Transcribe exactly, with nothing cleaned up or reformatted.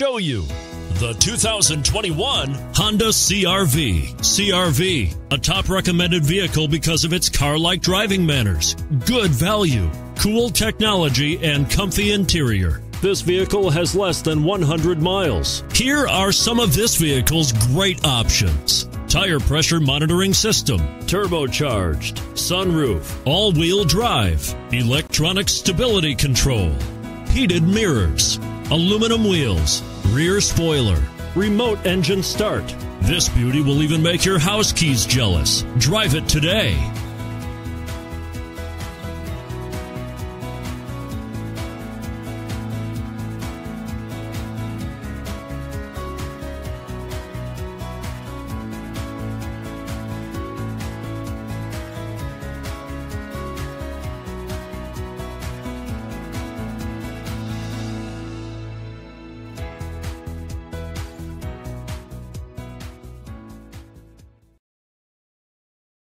show you the two thousand twenty-one Honda C R V. C R V, a top recommended vehicle because of its car-like driving manners, good value, cool technology, and comfy interior. This vehicle has less than one hundred miles. Here are some of this vehicle's great options: tire pressure monitoring system, turbocharged, sunroof, all-wheel drive, electronic stability control, heated mirrors, aluminum wheels, rear spoiler, remote engine start. This beauty will even make your house keys jealous. Drive it today.